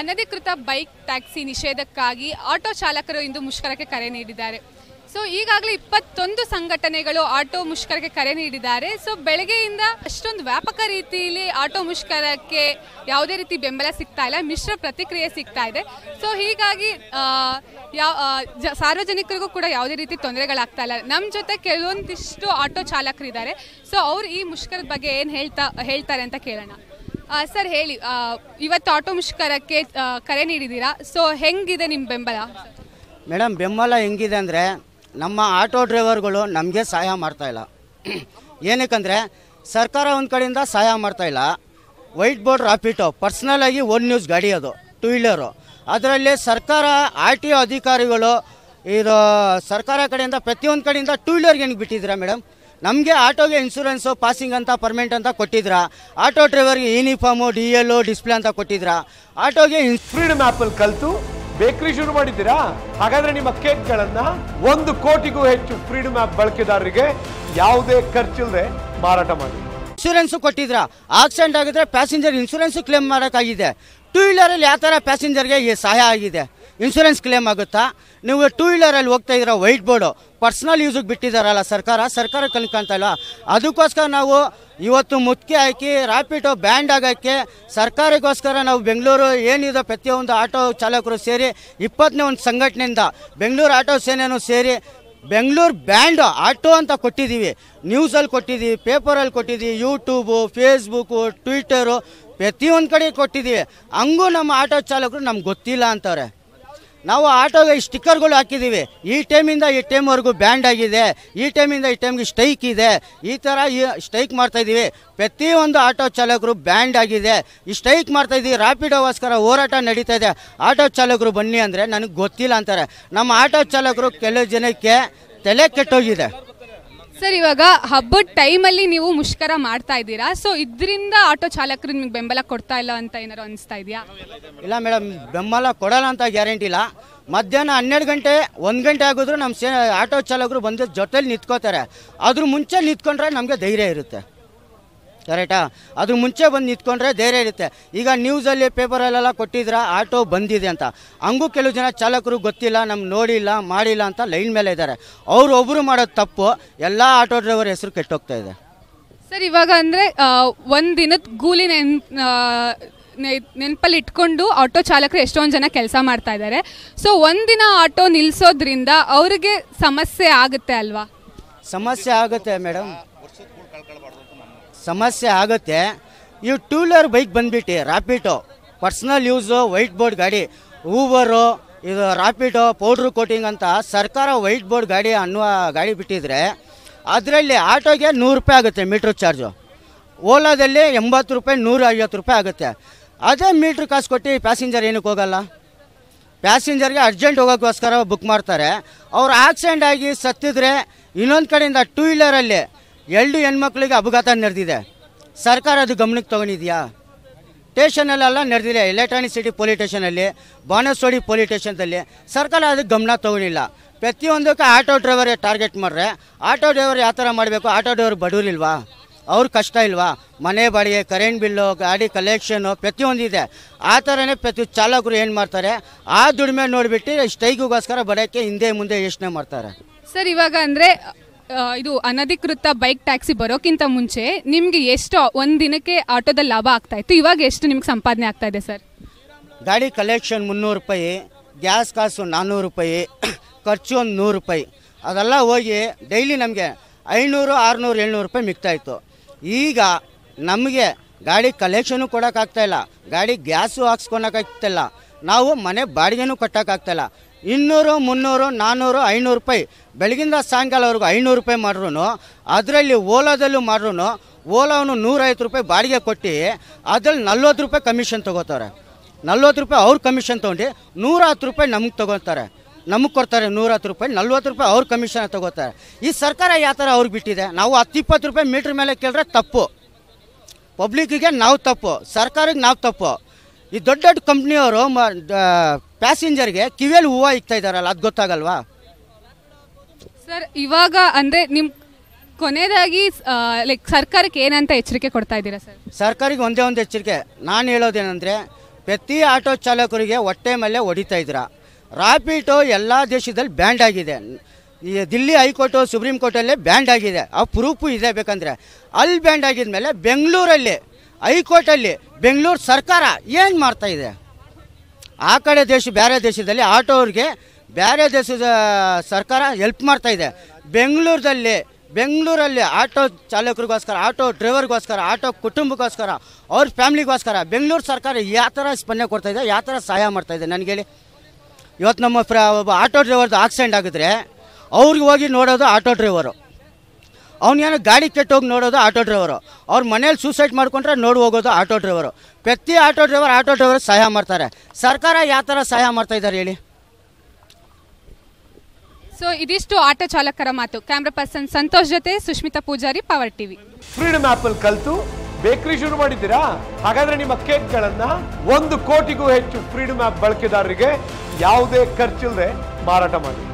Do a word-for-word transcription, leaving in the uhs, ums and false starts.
ಅನಧಿಕೃತ bike taxi ನಿಷೇಧಕ್ಕಾಗಿ auto ಚಾಲಕರು ಇಂದು ಮುಷ್ಕರಕ್ಕೆ ಕರೆ ನೀಡಿದ್ದಾರೆ। ಸೊ ಈಗಾಗಲೇ ಇಪ್ಪತ್ತೊಂದು ಸಂಘಟನೆಗಳು ಆಟೋ ಮುಷ್ಕರಕ್ಕೆ ಕರೆ ನೀಡಿದ್ದಾರೆ। ಸೊ ಬೆಳಗ್ಗೆಯಿಂದ ಅಷ್ಟೊಂದು ವ್ಯಾಪಕ ರೀತಿಯಲ್ಲಿ ಆಟೋ ಮುಷ್ಕರಕ್ಕೆ ಯಾವುದೇ ರೀತಿ ಬೆಂಬಲ ಸಿಗ್ತಾ ಇಲ್ಲ, ಮಿಶ್ರ ಪ್ರತಿಕ್ರಿಯೆ ಸಿಗ್ತಾ ಇದೆ। ಸೊ ಹೀಗಾಗಿ ಸಾರ್ವಜನಿಕರಿಗೂ ಕೂಡ ಯಾವುದೇ ರೀತಿ ತೊಂದರೆಗಳಾಗ್ತಾ ಇಲ್ಲ। ನಮ್ಮ ಜೊತೆ ಕೆಲವೊಂದಿಷ್ಟು ಆಟೋ ಚಾಲಕರಿದ್ದಾರೆ, ಸೊ ಅವರು ಈ ಮುಷ್ಕರದ ಬಗ್ಗೆ ಏನು ಹೇಳ್ತಾ ಹೇಳ್ತಾರೆ ಅಂತ ಕೇಳೋಣ। सर हेळि इवत्तु आटो मुष्करक्के करे नीडिदीरा, सो हेंगिदे निम्म बेंबल? मैडम बेंबल हेंगिदे अंद्रे नम्म आटो ड्रैवर्गळु नमगे सहाय माड्ता इल्ल। एनक्के अंद्रे सरकार ओंद कडेयिंद सहाय माड्ता इल्ल। वैट बोर्ड रापिटो पर्सनल आगि ओन न्यूज़ गाड़ी अदु टू व्हीलर, अदरल्लि सरकार आरटीओ अधिकारिगळु इदु सरकार कडेयिंद प्रतियोंद कडेयिंद टू व्हीलर गे बिट्टिद्रा मैडम। ನಮಗೆ ಆಟೋಗೆ ಇನ್ಶೂರೆನ್ಸ್ ಪಾಸಿಂಗ್ ಅಂತ ಪರ್ಮನೆಂಟ್ ಅಂತ ಕೊಟ್ಟಿದ್ರಾ, ಆಟೋ ಡ್ರೈವರ್ಗೆ ಯೂನಿಫಾರ್ಮು ಡಿ ಎಲ್ ಡಿಸ್ಪ್ಲೇ ಅಂತ ಕೊಟ್ಟಿದ್ರಾ, ಆಟೋಗೆ ಫ್ರೀಡಮ್ ಆ್ಯಪಲ್ಲಿ ಕಲಿತು ಬೇಕರಿ ಶುರು ಮಾಡಿದ್ದೀರಾ? ಹಾಗಾದರೆ ನಿಮ್ಮ ಕೇಕ್ಗಳನ್ನು ಒಂದು ಕೋಟಿಗೂ ಹೆಚ್ಚು ಫ್ರೀಡಮ್ ಆ್ಯಪ್ ಬಳಕೆದಾರರಿಗೆ ಯಾವುದೇ ಖರ್ಚಿಲ್ಲದೆ ಮಾರಾಟ ಮಾಡಿ ಇನ್ಶೂರೆನ್ಸು ಕೊಟ್ಟಿದ್ರಾ? ಆಕ್ಸಿಡೆಂಟ್ ಆಗಿದ್ರೆ ಪ್ಯಾಸೆಂಜರ್ ಇನ್ಶೂರೆನ್ಸು ಕ್ಲೇಮ್ ಮಾಡೋಕ್ಕಾಗಿದೆ, ಟೂ ವೀಲರಲ್ಲಿ ಯಾವ ಥರ ಪ್ಯಾಸೆಂಜರ್ಗೆ ಸಹಾಯ ಆಗಿದೆ? ಇನ್ಶೂರೆನ್ಸ್ ಕ್ಲೇಮ್ ಆಗುತ್ತಾ? ನೀವು ಟೂ ವೀಲರಲ್ಲಿ ಹೋಗ್ತಾ ಇದ್ದೀರಾ, ವೈಟ್ ಬೋರ್ಡು ಪರ್ಸ್ನಲ್ ಯೂಸಿಗೆ ಬಿಟ್ಟಿದ್ದಾರಲ್ಲ ಸರ್ಕಾರ, ಸರ್ಕಾರ ಕಲ್ಕೊಂತ ಇಲ್ವಾ? ಅದಕ್ಕೋಸ್ಕರ ನಾವು ಇವತ್ತು ಮುತ್ತಿಗೆ ಹಾಕಿ ರ್ಯಾಪಿಡೋ ಬ್ಯಾಂಡ್ ಆಗೋಕ್ಕೆ ಸರ್ಕಾರಕ್ಕೋಸ್ಕರ ನಾವು ಬೆಂಗಳೂರು ಏನಿದೆ ಪ್ರತಿಯೊಂದು ಆಟೋ ಚಾಲಕರು ಸೇರಿ ಇಪ್ಪತ್ತನೇ ಒಂದು ಸಂಘಟನೆಯಿಂದ ಬೆಂಗಳೂರು ಆಟೋ ಸೇನೆಯೂ ಸೇರಿ ಬೆಂಗಳೂರು ಬ್ಯಾಂಡ್ ಆಟೋ ಅಂತ ಕೊಟ್ಟಿದ್ದೀವಿ, ನ್ಯೂಸಲ್ಲಿ ಕೊಟ್ಟಿದ್ದೀವಿ, ಪೇಪರಲ್ಲಿ ಕೊಟ್ಟಿದ್ದೀವಿ, ಯೂಟ್ಯೂಬು, ಫೇಸ್ಬುಕ್ಕು, ಟ್ವಿಟರು ಪ್ರತಿಯೊಂದು ಕಡೆ ಕೊಟ್ಟಿದ್ದೀವಿ। ಹಂಗೂ ನಮ್ಮ ಆಟೋ ಚಾಲಕರು ನಮ್ಗೆ ಗೊತ್ತಿಲ್ಲ ಅಂತವ್ರೆ। ನಾವು ಆಟೋಗೆ ಸ್ಟಿಕ್ಕರ್ಗಳು ಹಾಕಿದ್ದೀವಿ, ಈ ಟೈಮಿಂದ ಈ ಟೈಮ್ವರೆಗೂ ಬ್ಯಾಂಡ್ ಆಗಿದೆ, ಈ ಟೈಮಿಂದ ಈ ಟೈಮ್ಗೆ ಸ್ಟ್ರೈಕ್ ಇದೆ, ಈ ಥರ ಈ ಸ್ಟ್ರೈಕ್ ಮಾಡ್ತಾಯಿದ್ದೀವಿ, ಪ್ರತಿಯೊಂದು ಆಟೋ ಚಾಲಕರು ಬ್ಯಾಂಡ್ ಆಗಿದೆ, ಈ ಸ್ಟ್ರೈಕ್ ಮಾಡ್ತಾಯಿದ್ದೀವಿ, ರ್ಯಾಪಿಡೋಗೋಸ್ಕರ ಹೋರಾಟ ನಡೀತಾ ಇದೆ, ಆಟೋ ಚಾಲಕರು ಬನ್ನಿ ಅಂದರೆ ನನಗೆ ಗೊತ್ತಿಲ್ಲ ಅಂತಾರೆ। ನಮ್ಮ ಆಟೋ ಚಾಲಕರು ಕೆಲವು ಜನಕ್ಕೆ ತಲೆ ಕೆಟ್ಟೋಗಿದೆ। ಸರ್, ಇವಾಗ ಹಬ್ಬದ ಟೈಮಲ್ಲಿ ನೀವು ಮುಷ್ಕರ ಮಾಡ್ತಾ ಇದ್ದೀರಾ, ಸೊ ಇದರಿಂದ ಆಟೋ ಚಾಲಕರು ನಿಮಗೆ ಬೆಂಬಲ ಕೊಡ್ತಾ ಇಲ್ಲ ಅಂತ ಏನಾರು ಅನಿಸ್ತಾ ಇದೆಯಾ? ಇಲ್ಲ ಮೇಡಮ್, ಬೆಂಬಲ ಕೊಡೋಲ್ಲ ಅಂತ ಗ್ಯಾರಂಟಿ ಇಲ್ಲ। ಮಧ್ಯಾಹ್ನ ಹನ್ನೆರಡು ಗಂಟೆ ಒಂದು ಗಂಟೆ ಆಗಿದ್ರು ನಮ್ಮ ಸೇ ಆಟೋ ಚಾಲಕರು ಬಂದು ಜೊತೆಲಿ ನಿಂತ್ಕೋತಾರೆ, ಅದ್ರ ಮುಂಚೆ ನಿಂತ್ಕೊಂಡ್ರೆ ನಮಗೆ ಧೈರ್ಯ ಇರುತ್ತೆ, ಕರೆಕ್ಟಾ? ಅದ್ರ ಮುಂಚೆ ಬಂದು ನಿಂತ್ಕೊಂಡ್ರೆ ಧೈರ್ಯ ಇರುತ್ತೆ। ಈಗ ನ್ಯೂಸಲ್ಲಿ ಪೇಪರಲ್ಲೆಲ್ಲ ಕೊಟ್ಟಿದ್ರೆ ಆಟೋ ಬಂದಿದೆ ಅಂತ, ಹಂಗೂ ಕೆಲವು ಜನ ಚಾಲಕರು ಗೊತ್ತಿಲ್ಲ, ನಮ್ಗೆ ನೋಡಿಲ್ಲ ಮಾಡಿಲ್ಲ ಅಂತ ಲೈನ್ ಮೇಲೆ ಇದ್ದಾರೆ, ಅವರು ಒಬ್ಬರು ಮಾಡೋದು ತಪ್ಪು, ಎಲ್ಲ ಆಟೋ ಡ್ರೈವರ್ ಹೆಸರು ಕೆಟ್ಟೋಗ್ತಾ ಇದೆ। ಸರ್, ಇವಾಗ ಅಂದರೆ ಒಂದು ದಿನದ ಗೂಲಿ ನೆನ್ ನೆನಪಲ್ಲಿ ಇಟ್ಕೊಂಡು ಆಟೋ ಚಾಲಕರು ಎಷ್ಟೊಂದು ಜನ ಕೆಲಸ ಮಾಡ್ತಾ ಇದ್ದಾರೆ, ಸೊ ಒಂದಿನ ಆಟೋ ನಿಲ್ಲಿಸೋದ್ರಿಂದ ಅವ್ರಿಗೆ ಸಮಸ್ಯೆ ಆಗುತ್ತೆ ಅಲ್ವಾ? ಸಮಸ್ಯೆ ಆಗುತ್ತೆ ಮೇಡಮ್, ಸಮಸ್ಯೆ ಆಗುತ್ತೆ। ಇವು ಟೂ ವೀಲರ್ ಬೈಕ್ ಬಂದುಬಿಟ್ಟು Rapido personal use white board ಗಾಡಿ, ಊಬರು, ಇದು ರ್ಯಾಪಿಡೋ ಪೌಡ್ರು ಕೋಟಿಂಗ್ ಅಂತ ಸರ್ಕಾರ ವೈಟ್ ಬೋರ್ಡ್ ಗಾಡಿ ಅನ್ನುವ ಗಾಡಿ ಬಿಟ್ಟಿದ್ರೆ ಅದರಲ್ಲಿ ಆಟೋಗೆ ನೂರು ರೂಪಾಯಿ ಆಗುತ್ತೆ ಮೀಟ್ರ್ ಚಾರ್ಜು, ಓಲಾದಲ್ಲಿ ಎಂಬತ್ತು ರೂಪಾಯಿ ನೂರ ಐವತ್ತು ರೂಪಾಯಿ ಆಗುತ್ತೆ। ಅದೇ ಮೀಟ್ರ್ ಕಾಸು ಕೊಟ್ಟು ಪ್ಯಾಸೆಂಜರ್ ಏನಕ್ಕೆ ಹೋಗಲ್ಲ? ಪ್ಯಾಸೆಂಜರ್ಗೆ ಅರ್ಜೆಂಟ್ ಹೋಗೋಕ್ಕೋಸ್ಕರ ಬುಕ್ ಮಾಡ್ತಾರೆ, ಅವ್ರು ಆಕ್ಸಿಡೆಂಟ್ ಆಗಿ ಸತ್ತಿದ್ರೆ ಇನ್ನೊಂದು ಕಡೆಯಿಂದ ಟೂ ವೀಲರಲ್ಲಿ ಎರಡು ಹೆಣ್ಮಕ್ಳಿಗೆ ಅಪಘಾತ ನಡೆದಿದೆ, ಸರ್ಕಾರ ಅದು ಗಮನಕ್ಕೆ ತೊಗೊಂಡಿದೆಯಾ? ಸ್ಟೇಷನಲ್ಲೆಲ್ಲ ನಡೆದಿದೆ, ಎಲೆಕ್ಟ್ರಾನಿಕ್ ಸಿಟಿ ಪೊಲೀಸ್ ಸ್ಟೇಷನಲ್ಲಿ, ಬಾನಸೋಡಿ ಪೊಲೀಸ್ ಸ್ಟೇಷನ್ದಲ್ಲಿ ಸರ್ಕಾರ ಅದಕ್ಕೆ ಗಮನ ತೊಗೊಂಡಿಲ್ಲ। ಪ್ರತಿಯೊಂದಕ್ಕೂ ಆಟೋ ಡ್ರೈವರ್ಗೆ ಟಾರ್ಗೆಟ್ ಮಾಡ್ರೆ ಆಟೋ ಡ್ರೈವರ್ ಯಾವ ಥರ ಮಾಡಬೇಕು? ಆಟೋ ಡ್ರೈವರ್ ಬಡವರಿಲ್ವಾ? ಅವ್ರ ಕಷ್ಟ ಇಲ್ವಾ? ಮನೆ ಬಾಡಿಗೆ, ಕರೆಂಟ್ ಬಿಲ್ಲು, ಗಾಡಿ ಕಲೆಕ್ಷನು ಪ್ರತಿಯೊಂದಿದೆ, ಆ ಥರನೇ ಪ್ರತಿ ಚಾಲಕರು ಏನು ಮಾಡ್ತಾರೆ, ಆ ದುಡಿಮೆ ನೋಡಿಬಿಟ್ಟು ಸ್ಟ್ರೈಕ್ಗೋಸ್ಕರ ಬರೋಕ್ಕೆ ಹಿಂದೆ ಮುಂದೆ ಯೋಚನೆ ಮಾಡ್ತಾರೆ। ಸರ್, ಇವಾಗ ಅಂದರೆ ಇದು ಅನಧಿಕೃತ ಬೈಕ್ ಟ್ಯಾಕ್ಸಿ ಬರೋಕ್ಕಿಂತ ಮುಂಚೆ ನಿಮಗೆ ಎಷ್ಟು ಒಂದು ದಿನಕ್ಕೆ ಆಟೋದಲ್ಲಿ ಲಾಭ ಆಗ್ತಾ ಇತ್ತು, ಇವಾಗ ಎಷ್ಟು ನಿಮ್ಗೆ ಸಂಪಾದನೆ ಆಗ್ತಾ ಇದೆ ಸರ್? ಗಾಡಿ ಕಲೆಕ್ಷನ್ ಮುನ್ನೂರು ರೂಪಾಯಿ, ಗ್ಯಾಸ್ ಕಾಸು ನಾನ್ನೂರು ರೂಪಾಯಿ, ಖರ್ಚು ಒಂದು ನೂರು ರೂಪಾಯಿ, ಅದೆಲ್ಲ ಹೋಗಿ ಡೈಲಿ ನಮಗೆ ಐನೂರು ಆರುನೂರು ಏಳ್ನೂರು ರೂಪಾಯಿ ಮಿಕ್ತಾಯಿತ್ತು। ಈಗ ನಮಗೆ ಗಾಡಿ ಕಲೆಕ್ಷನು ಕೊಡೋಕ್ಕಾಗ್ತಾಯಿಲ್ಲ, ಗಾಡಿ ಗ್ಯಾಸು ಹಾಕ್ಸ್ಕೊಳಕ್ಕಾಗ್ತಾಯಿಲ್ಲ, ನಾವು ಮನೆ ಬಾಡಿಗೆನೂ ಕಟ್ಟೋಕ್ಕಾಗ್ತಾಯಿಲ್ಲ। ಇನ್ನೂರು ಮುನ್ನೂರು ನಾನ್ನೂರು ಐನೂರು ರೂಪಾಯಿ ಬೆಳಗಿಂದ ಸಾಯಂಕಾಲವರೆಗೂ ಐನೂರು ರೂಪಾಯಿ ಮಾಡ್ರೂ, ಅದರಲ್ಲಿ ಓಲಾದಲ್ಲೂ ಮಾಡ್ರೂ ಓಲಾವನ್ನು ನೂರೈವತ್ತು ರೂಪಾಯಿ ಬಾಡಿಗೆ ಕೊಟ್ಟು ಅದ್ರಲ್ಲಿ ನಲ್ವತ್ತು ರೂಪಾಯಿ ಕಮಿಷನ್ ತೊಗೋತಾರೆ, ನಲ್ವತ್ತು ರೂಪಾಯಿ ಅವ್ರ ಕಮಿಷನ್ ತೊಗೊಂಡು ನೂರ ಹತ್ತು ರೂಪಾಯಿ ನಮಗೆ ತೊಗೊತಾರೆ, ನಮಗೆ ಕೊಡ್ತಾರೆ ನೂರ ಹತ್ತು ರೂಪಾಯಿ, ನಲ್ವತ್ತು ರೂಪಾಯಿ ಅವ್ರ ಕಮಿಷನ್ ತೊಗೋತಾರೆ। ಈ ಸರ್ಕಾರ ಯಾವ ಥರ ಅವ್ರಿಗೆ ಬಿಟ್ಟಿದೆ? ನಾವು ಹತ್ತು ಇಪ್ಪತ್ತು ರೂಪಾಯಿ ಮೀಟ್ರ್ ಮೇಲೆ ಕೇಳಿದ್ರೆ ತಪ್ಪು, ಪಬ್ಲಿಕ್ಕಿಗೆ ನಾವು ತಪ್ಪು, ಸರ್ಕಾರಕ್ಕೆ ನಾವು ತಪ್ಪು। ಈ ದೊಡ್ಡ ದೊಡ್ಡ ಕಂಪ್ನಿಯವರು ಮ ಪ್ಯಾಸೆಂಜರ್ಗೆ ಕಿವಿಯಲ್ಲಿ ಹೂವು ಇಕ್ತಾ ಇದ್ದಾರಲ್ಲ, ಅದು ಗೊತ್ತಾಗಲ್ವಾ? ಸರ್, ಇವಾಗ ಅಂದರೆ ನಿಮ್ಮ ಕೊನೆಯದಾಗಿ ಲೈಕ್ ಸರ್ಕಾರಕ್ಕೆ ಏನಂತ ಎಚ್ಚರಿಕೆ ಕೊಡ್ತಾ ಇದ್ದೀರಾ ಸರ್? ಸರ್ಕಾರಕ್ಕೆ ಒಂದೇ ಒಂದು ಎಚ್ಚರಿಕೆ ನಾನು ಹೇಳೋದೇನೆಂದರೆ, ಪ್ರತಿ ಆಟೋ ಚಾಲಕರಿಗೆ ಹೊಟ್ಟೆ ಮೇಲೆ ಹೊಡಿತಾ ಇದ್ರಾ ರಾಪಿಟೋ ಎಲ್ಲ ದೇಶದಲ್ಲಿ ಬ್ಯಾಂಡ್ ಆಗಿದೆ ದಿಲ್ಲಿ ಹೈಕೋರ್ಟ್ ಸುಪ್ರೀಂ ಕೋರ್ಟ್ ಅಲ್ಲಿ ಬ್ಯಾಂಡ್ ಆಗಿದೆ ಆ ಪ್ರೂಫ್ ಇದೆ ಬೇಕಂದ್ರೆ ಅಲ್ಲಿ ಬ್ಯಾಂಡ್ ಆಗಿದ ಮೇಲೆ ಬೆಂಗಳೂರಲ್ಲಿ ಹೈಕೋರ್ಟ್ ಅಲ್ಲಿ ಬೆಂಗಳೂರು ಸರ್ಕಾರ ಏನು ಮಾಡ್ತಾ ಇದೆ ಆ ಕಡೆ ದೇಶ ಬೇರೆ ದೇಶದಲ್ಲಿ ಆಟೋವರಿಗೆ ಬೇರೆ ದೇಶದ ಸರ್ಕಾರ ಹೆಲ್ಪ್ ಮಾಡ್ತಾ ಇದೆ ಬೆಂಗಳೂರಿನಲ್ಲಿ ಬೆಂಗಳೂರಲ್ಲಿ ಆಟೋ ಚಾಲಕರಿಗೋಸ್ಕರ ಆಟೋ ಡ್ರೈವರ್ಗೋಸ್ಕರ ಆಟೋ ಕುಟುಂಬಕ್ಕೋಸ್ಕರ ಅವ್ರ ಫ್ಯಾಮಿಲಿಗೋಸ್ಕರ ಬೆಂಗಳೂರು ಸರ್ಕಾರ ಯಾವ ಥರ ಸ್ಪಂದನೆ ಕೊಡ್ತಾ ಇದೆ ಯಾವ ಥರ ಸಹಾಯ ಮಾಡ್ತಾ ಇದೆ ನನಗೆ ಹೇಳಿ ಇವತ್ತು ನಮ್ಮ ಫ್ರ ಒಬ್ಬ ಆಟೋ ಡ್ರೈವರ್ದು ಆಕ್ಸಿಡೆಂಟ್ ಆಗಿದ್ರೆ ಅವ್ರಿಗೆ ಹೋಗಿ ನೋಡೋದು ಆಟೋ ಡ್ರೈವರು ಅವನೇನೋ ಗಾಡಿ ಕೆಟ್ಟೋಗಿ ನೋಡೋದು ಆಟೋ ಡ್ರೈವರು ಅವ್ರ ಮನೇಲಿ ಸೂಸೈಡ್ ಮಾಡ್ಕೊಂಡ್ರೆ ನೋಡಿ ಹೋಗೋದು ಆಟೋ ಡ್ರೈವರು ಪ್ರತಿ ಆಟೋ ಡ್ರೈವರ್ ಆಟೋ ಡ್ರೈವರ್ ಸಹಾಯ ಮಾಡ್ತಾರೆ ಸರ್ಕಾರ ಯಾವ ಥರ ಸಹಾಯ ಮಾಡ್ತಾ ಇದ್ದಾರೆ ಹೇಳಿ ಸೊ ಇದಿಷ್ಟು ಆಟೋ ಚಾಲಕರ ಮಾತು ಕ್ಯಾಮ್ರಾ ಪರ್ಸನ್ ಸಂತೋಷ್ ಜೊತೆ Sushmita Pujari power TV freedom app ಅಲ್ಲಿ ಕಲಿತು ಬೇಕರಿ ಶುರು ಮಾಡಿದ್ದೀರಾ ಹಾಗಾದ್ರೆ ನಿಮ್ಮ ಕೇಕ್ಗಳನ್ನು ಒಂದು ಕೋಟಿಗೂ ಹೆಚ್ಚು ಫ್ರೀಡಮ್ ಆಪ್ ಬಳಕೆದಾರರಿಗೆ ಯಾವುದೇ ಖರ್ಚಿಲ್ಲದೆ ಮಾರಾಟ ಮಾಡಿ